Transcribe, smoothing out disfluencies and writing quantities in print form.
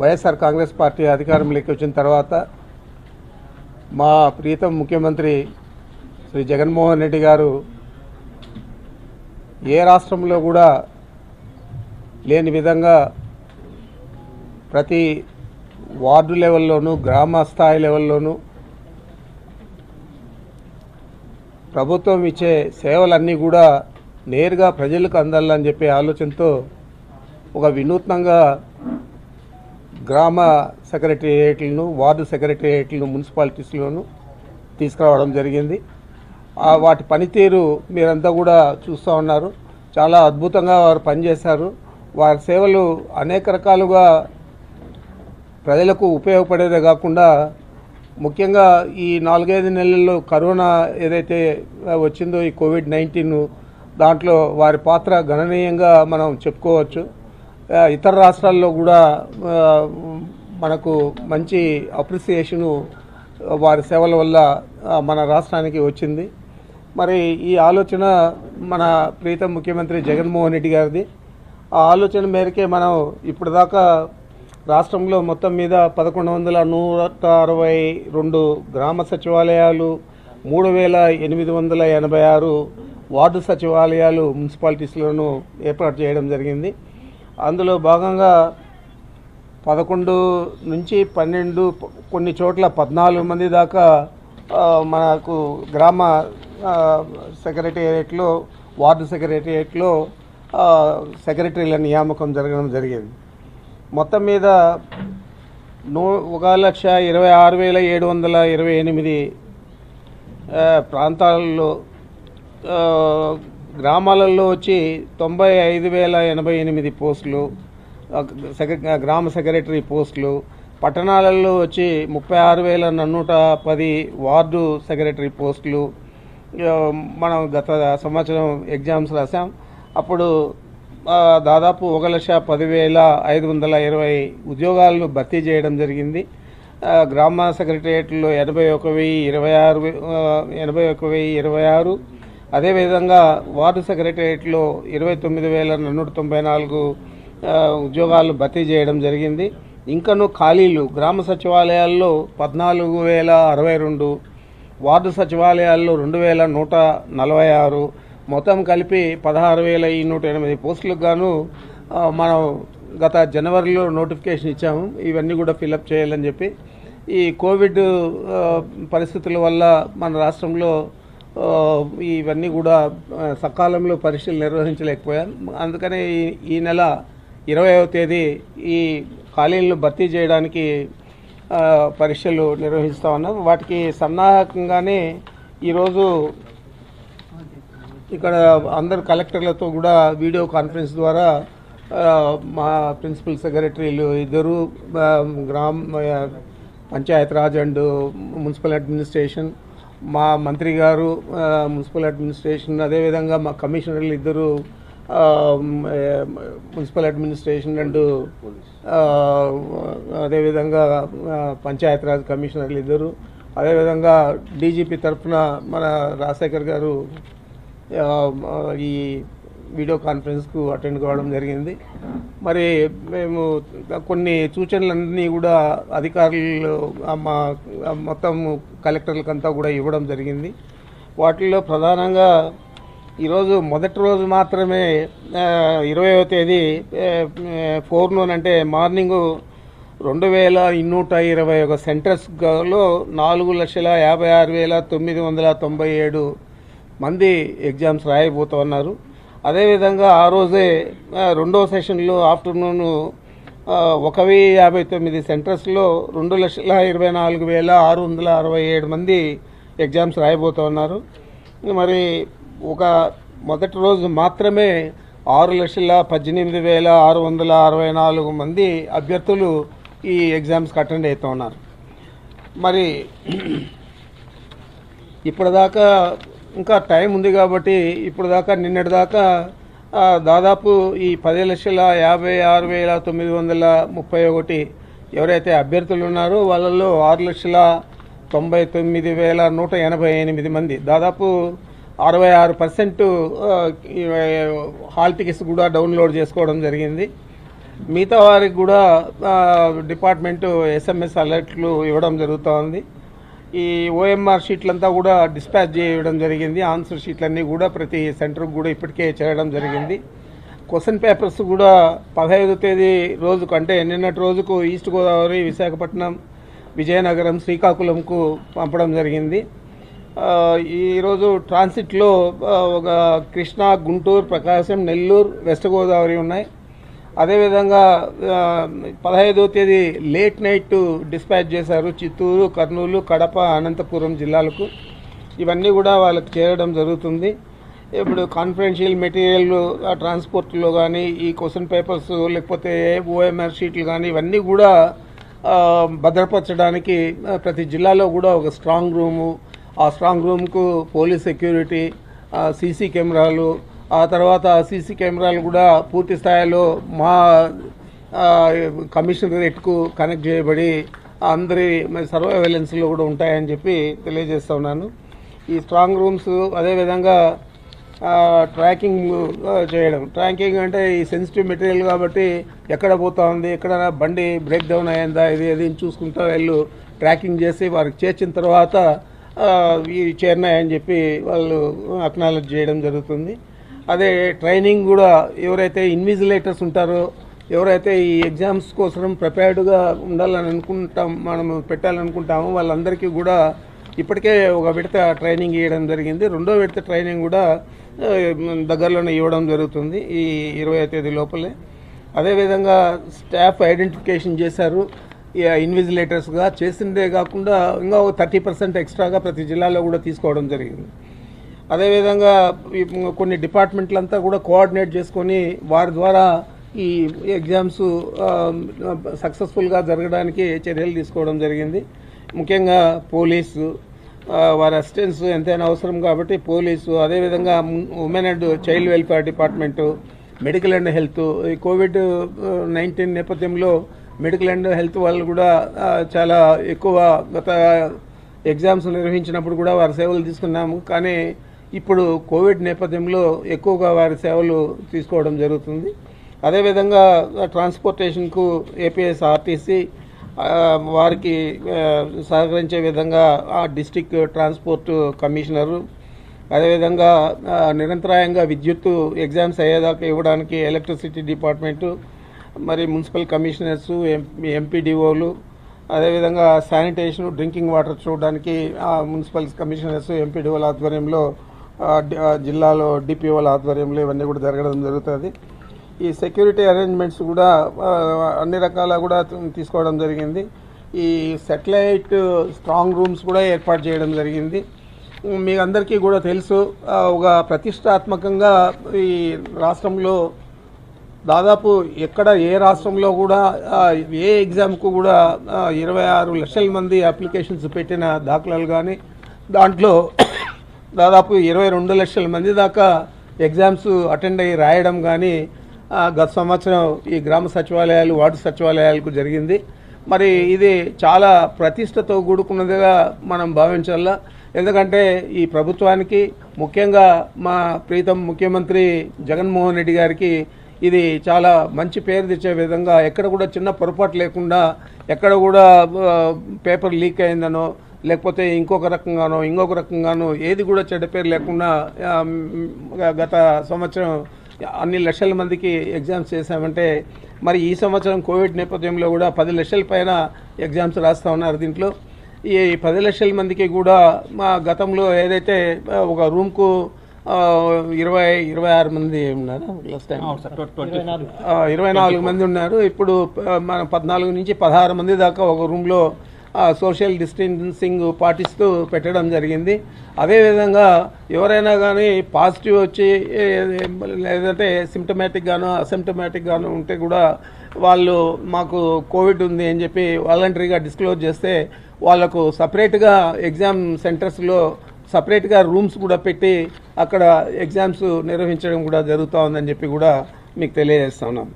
YSR Congress party అధికారంలోకి వచ్చిన తర్వాత మా ప్రియతమ ముఖ్యమంత్రి శ్రీ జగన్మోహన్ రెడ్డి గారు ఏ రాష్ట్రంలో కూడా లేని విధంగా ప్రతి వార్డు లెవెల్లోనూ గ్రామ స్థాయి లెవెల్లోనూ ప్రభుత్వం ఇచ్చే సేవలన్నీ కూడా నేరుగా ప్రజలకు అందాలని చెప్పే ఆలోచనతో ఒక వినూత్నంగా గ్రామ సెక్రటేరియట్లను వార్డు సెక్రటేరియట్లను మున్సిపాలిటీస్లోనూ తీసుకురావడం జరిగింది. వాటి పనితీరు మీరంతా కూడా చూస్తూ ఉన్నారు. చాలా అద్భుతంగా వారు పనిచేశారు. వారి సేవలు అనేక రకాలుగా ప్రజలకు ఉపయోగపడేదే కాకుండా ముఖ్యంగా ఈ 4-5 నెలల్లో కరోనా ఏదైతే వచ్చిందో ఈ కోవిడ్-19 దాంట్లో వారి పాత్ర గణనీయంగా మనం చెప్పుకోవచ్చు. ఇతర రాష్ట్రాల్లో కూడా మనకు మంచి అప్రిసియేషను వారి సేవల వల్ల మన రాష్ట్రానికి వచ్చింది. మరి ఈ ఆలోచన మన ప్రీతం ముఖ్యమంత్రి జగన్మోహన్ రెడ్డి గారిది. ఆ ఆలోచన మేరకే మనం ఇప్పటిదాకా రాష్ట్రంలో మొత్తం మీద 1162 గ్రామ సచివాలయాలు, 3886 వార్డు సచివాలయాలు మున్సిపాలిటీస్లోనూ ఏర్పాటు చేయడం జరిగింది. అందులో భాగంగా 11 నుంచి 12, కొన్ని చోట్ల 14 మంది దాకా మనకు గ్రామ సెక్రటేరియట్లో వార్డు సెక్రటేరియట్లో సెక్రటరీల నియామకం జరగడం జరిగింది. మొత్తం మీద 1,26,728 ప్రాంతాలలో గ్రామాలలో వచ్చి 95,088 పోస్టులు, గ్రామ సెక్రటరీ పోస్టులు, పట్టణాలలో వచ్చి 36,110 వార్డు సెక్రటరీ పోస్టులు. మనం గత సంవత్సరం ఎగ్జామ్స్ రాసాం, అప్పుడు దాదాపు 1,10,520 ఉద్యోగాలను భర్తీ చేయడం జరిగింది. గ్రామ సెక్రటేరియట్లో 81,026, అదేవిధంగా వార్డు సెక్రటేరియట్లో 29,194 ఉద్యోగాలు భర్తీ చేయడం జరిగింది. ఇంకనూ ఖాళీలు గ్రామ సచివాలయాల్లో 14,062, వార్డు సచివాలయాల్లో 2,146, మొత్తం కలిపి 16,180 పోస్టులకు గాను మనం గత జనవరిలో నోటిఫికేషన్ ఇచ్చాము. ఇవన్నీ కూడా ఫిలప్ చేయాలని చెప్పి ఈ కోవిడ్ పరిస్థితుల వల్ల మన రాష్ట్రంలో ఇవన్నీ కూడా సకాలంలో పరీక్షలు నిర్వహించలేకపోయాం. అందుకనే ఈ నెల 20వ తేదీ ఈ ఖాళీలను భర్తీ చేయడానికి పరీక్షలు నిర్వహిస్తూ ఉన్నాం. వాటికి సన్నాహకంగానే ఈరోజు ఇక్కడ అందరు కలెక్టర్లతో కూడా వీడియో కాన్ఫరెన్స్ ద్వారా మా ప్రిన్సిపల్ సెక్రటరీలు ఇద్దరు, పంచాయతీరాజ్ అండ్ మున్సిపల్ అడ్మినిస్ట్రేషన్, మా మంత్రి గారు మున్సిపల్ అడ్మినిస్ట్రేషన్, అదేవిధంగా మా కమిషనర్లు ఇద్దరు మున్సిపల్ అడ్మినిస్ట్రేషన్ అండ్ అదేవిధంగా పంచాయతీరాజ్ కమిషనర్లు ఇద్దరు, అదేవిధంగా డీజీపీ తరఫున మన రాజశేఖర్ గారు ఈ వీడియో కాన్ఫరెన్స్కు అటెండ్ కావడం జరిగింది. మరి మేము కొన్ని సూచనలన్నీ కూడా అధికారులు మా మొత్తం కలెక్టర్లకంతా కూడా ఇవ్వడం జరిగింది. వాటిల్లో ప్రధానంగా ఈరోజు మొదటి రోజు మాత్రమే 20వ తేదీ ఫోర్నూన్ అంటే మార్నింగు 2,221 సెంటర్స్లో 4,56,997 మంది ఎగ్జామ్స్ రాయబోతూ ఉన్నారు. అదేవిధంగా ఆ రోజే రెండో సెషన్లో ఆఫ్టర్నూను 1,59 సెంటర్స్లో 2,24,667 మంది ఎగ్జామ్స్ రాయబోతూ ఉన్నారు. మరి ఒక మొదటి రోజు మాత్రమే 6,18,664 మంది అభ్యర్థులు ఈ ఎగ్జామ్స్కి అటెండ్ అవుతూ ఉన్నారు. మరి ఇప్పటిదాకా ఇంకా టైం ఉంది కాబట్టి ఇప్పటిదాకా నిన్నటిదాకా దాదాపు ఈ 10,56,931 ఎవరైతే అభ్యర్థులు ఉన్నారో వాళ్ళల్లో 6,99,188 మంది, దాదాపు 66% హాల్ టికెట్స్ కూడా డౌన్లోడ్ చేసుకోవడం జరిగింది. మిగతా వారికి కూడా డిపార్ట్మెంట్ ఎస్ఎంఎస్ అలర్ట్లు ఇవ్వడం జరుగుతోంది। ఈ ఓఎంఆర్ షీట్లంతా కూడా డిస్పాచ్ చేయడం జరిగింది। ఆన్సర్ షీట్లన్నీ కూడా ప్రతి సెంటర్‌కు కూడా ఇప్పటికే చేయడం జరిగింది। క్వశ్చన్ పేపర్స్ కూడా 15వ తేదీ రోజుకు అంటే నిన్నటి రోజుకు ఈస్ట్ గోదావరి, విశాఖపట్నం, విజయనగరం, శ్రీకాకుళంకు పంపడం జరిగింది। ఈ రోజు ట్రాన్సిట్ లో ఒక కృష్ణ, గుంటూరు, ప్రకాశం, నెల్లూరు, వెస్ట్ గోదావరి ఉన్నాయి। అదే విధంగా 15వ తేదీ లేట్ నైట్ డిస్పాచ్ చేశారు చిత్తూరు, కర్నూలు, కడప, అనంతపురం జిల్లాలకు। ఇవన్నీ కూడా వాళ్ళకి చేయడం జరుగుతుంది। ఇప్పుడు కాన్ఫిడెన్షియల్ మెటీరియల్ ట్రాన్స్పోర్ట్లో కానీ, ఈ క్వశ్చన్ పేపర్స్ లేకపోతే ఓఎంఆర్ షీట్లు కానీ ఇవన్నీ కూడా భద్రపరచడానికి ప్రతి జిల్లాలో కూడా ఒక స్ట్రాంగ్ రూము, ఆ స్ట్రాంగ్ రూమ్కు పోలీస్ సెక్యూరిటీ, సీసీ కెమెరాలు, ఆ తర్వాత సీసీ కెమెరాలు కూడా పూర్తి స్థాయిలో మా కమిషనరేట్కు కనెక్ట్ చేయబడి అందరి సర్వైలెన్స్లో కూడా ఉంటాయని చెప్పి తెలియజేస్తూ ఉన్నాను। ఈ స్ట్రాంగ్ రూమ్స్ అదేవిధంగా ట్రాకింగ్ చేయడం, ట్రాకింగ్ అంటే ఈ సెన్సిటివ్ మెటీరియల్ కాబట్టి ఎక్కడ పోతా ఉంది, ఎక్కడ బండి బ్రేక్ డౌన్ అయ్యిందా, ఇది అది చూసుకుంటూ వీళ్ళు ట్రాకింగ్ చేసి వారికి చేర్చిన తర్వాత ఇవి చేరినాయని చెప్పి వాళ్ళు అక్నాలెడ్జ్ చేయడం జరుగుతుంది। అదే ట్రైనింగ్ కూడా ఎవరైతే ఇన్విజిలేటర్స్ ఉంటారో, ఎవరైతే ఈ ఎగ్జామ్స్ కోసం ప్రిపేర్డ్గా ఉండాలని అనుకుంటాం మనము పెట్టాలనుకుంటామో వాళ్ళందరికీ కూడా ఇప్పటికే ఒక విడత ట్రైనింగ్ ఇవ్వడం జరిగింది। రెండో విడత ట్రైనింగ్ కూడా దగ్గరలోనే ఇవ్వడం జరుగుతుంది ఈ 20వ తేదీ లోపలే। అదేవిధంగా స్టాఫ్ ఐడెంటిఫికేషన్ చేశారు ఇన్విజిలేటర్స్గా, చేసిందే కాకుండా ఇంకా 30% ఎక్స్ట్రాగా ప్రతి జిల్లాలో కూడా తీసుకోవడం జరిగింది। అదేవిధంగా కొన్ని డిపార్ట్మెంట్లంతా కూడా కోఆర్డినేట్ చేసుకొని వారి ద్వారా ఈ ఎగ్జామ్స్ సక్సెస్ఫుల్గా జరగడానికి చర్యలు తీసుకోవడం జరిగింది। ముఖ్యంగా పోలీసు వారి అసిస్టెన్స్ ఎంతైనా అవసరం కాబట్టి పోలీసు, అదేవిధంగా women and child welfare department, medical and health, ఈ COVID-19 నేపథ్యంలో మెడికల్ అండ్ హెల్త్ వాళ్ళు కూడా చాలా ఎక్కువ గత ఎగ్జామ్స్ నిర్వహించినప్పుడు కూడా వారి సేవలు తీసుకున్నాము, కానీ ఇప్పుడు కోవిడ్ నేపథ్యంలో ఎక్కువగా వారి సేవలు తీసుకోవడం జరుగుతుంది। అదేవిధంగా ట్రాన్స్పోర్టేషన్కు APS RTC వారికి సహకరించే విధంగా ఆ డిస్ట్రిక్ట్ ట్రాన్స్పోర్ట్ కమిషనరు, అదేవిధంగా నిరంతరాయంగా విద్యుత్ ఎగ్జామ్స్ అయ్యేదాకా ఇవ్వడానికి ఎలక్ట్రిసిటీ డిపార్ట్మెంటు, మరి మున్సిపల్ కమిషనర్సు, MPDOలు, అదేవిధంగా శానిటేషన్, డ్రింకింగ్ వాటర్ చూడడానికి మున్సిపల్ కమిషనర్స్, MPDOల ఆధ్వర్యంలో, జిల్లాలో DPOల ఆధ్వర్యంలో ఇవన్నీ కూడా జరగడం జరుగుతుంది। ఈ సెక్యూరిటీ అరేంజ్మెంట్స్ కూడా అన్ని రకాల కూడా తీసుకోవడం జరిగింది। ఈ సాటిలైట్ స్ట్రాంగ్ రూమ్స్ కూడా ఏర్పాటు చేయడం జరిగింది। మీ అందరికీ కూడా తెలుసు ఒక ప్రతిష్టాత్మకంగా ఈ రాష్ట్రంలో దాదాపు ఎక్కడ ఏ రాష్ట్రంలో కూడా ఏ ఎగ్జామ్కు కూడా 26 లక్షల మంది అప్లికేషన్స్ పెట్టిన దాఖలాలు కానీ, దాంట్లో దాదాపు 22 లక్షల మంది దాకా ఎగ్జామ్స్ అటెండ్ అయ్యి రాయడం కానీ గత సంవత్సరం ఈ గ్రామ సచివాలయాలు, వార్డు సచివాలయాలకు జరిగింది। మరి ఇది చాలా ప్రతిష్టతో కూడుకున్నదిగా మనం భావించాలా, ఎందుకంటే ఈ ప్రభుత్వానికి, ముఖ్యంగా మా ప్రీతం ముఖ్యమంత్రి జగన్మోహన్ రెడ్డి గారికి ఇది చాలా మంచి పేరు తెచ్చే విధంగా ఎక్కడ కూడా చిన్న పొరపాటు లేకుండా, ఎక్కడ కూడా పేపర్ లీక్ అయిందనో లేకపోతే ఇంకొక రకంగానో ఏది కూడా చెడ్డ పేరు లేకుండా గత సంవత్సరం అన్ని లక్షల మందికి ఎగ్జామ్స్ చేశామంటే, మరి ఈ సంవత్సరం కోవిడ్ నేపథ్యంలో కూడా 10 లక్షల పైన ఎగ్జామ్స్ రాస్తూ ఉన్నారు। దీంట్లో ఈ 10 లక్షల మందికి కూడా మా గతంలో ఏదైతే ఒక రూమ్కు 26 మంది ఉన్నారు, లాస్ట్ టైం 24 మంది ఉన్నారు, ఇప్పుడు మనం 14 నుంచి 16 మంది దాకా ఒక రూమ్లో సోషల్ డిస్టెన్సింగ్ పాటిస్తూ పెట్టడం జరిగింది। అదేవిధంగా ఎవరైనా కానీ పాజిటివ్ వచ్చి లేదంటే సిమ్టమేటిక్గానో అసిమ్టమేటిక్గానో ఉంటే కూడా వాళ్ళు మాకు కోవిడ్ ఉంది అని చెప్పి వాలంటరీగా డిస్క్లోజ్ చేస్తే వాళ్ళకు సపరేట్గా ఎగ్జామ్ సెంటర్స్లో సపరేట్గా రూమ్స్ కూడా పెట్టి అక్కడ ఎగ్జామ్స్ నిర్వహించడం కూడా జరుగుతూ ఉందని చెప్పి కూడా మీకు తెలియజేస్తున్నాం।